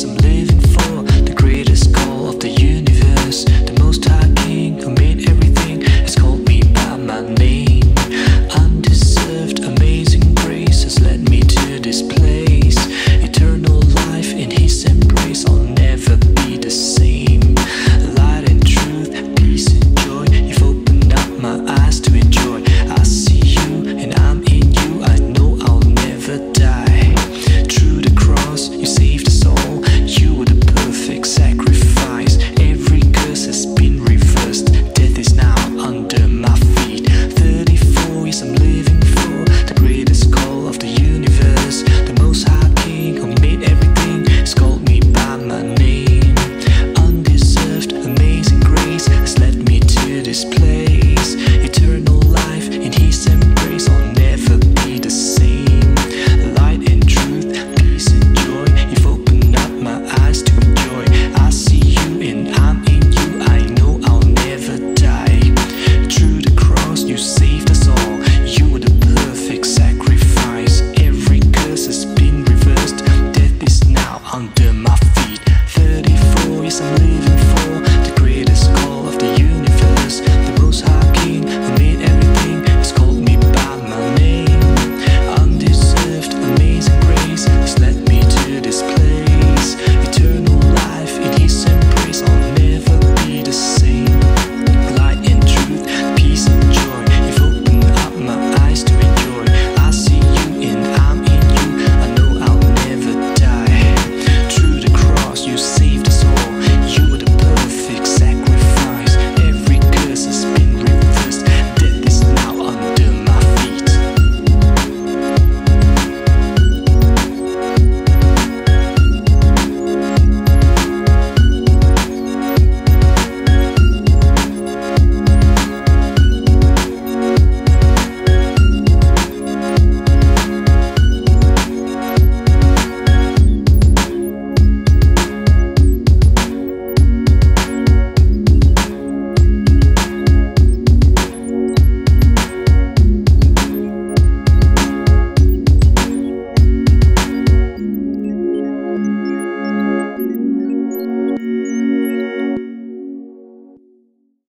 some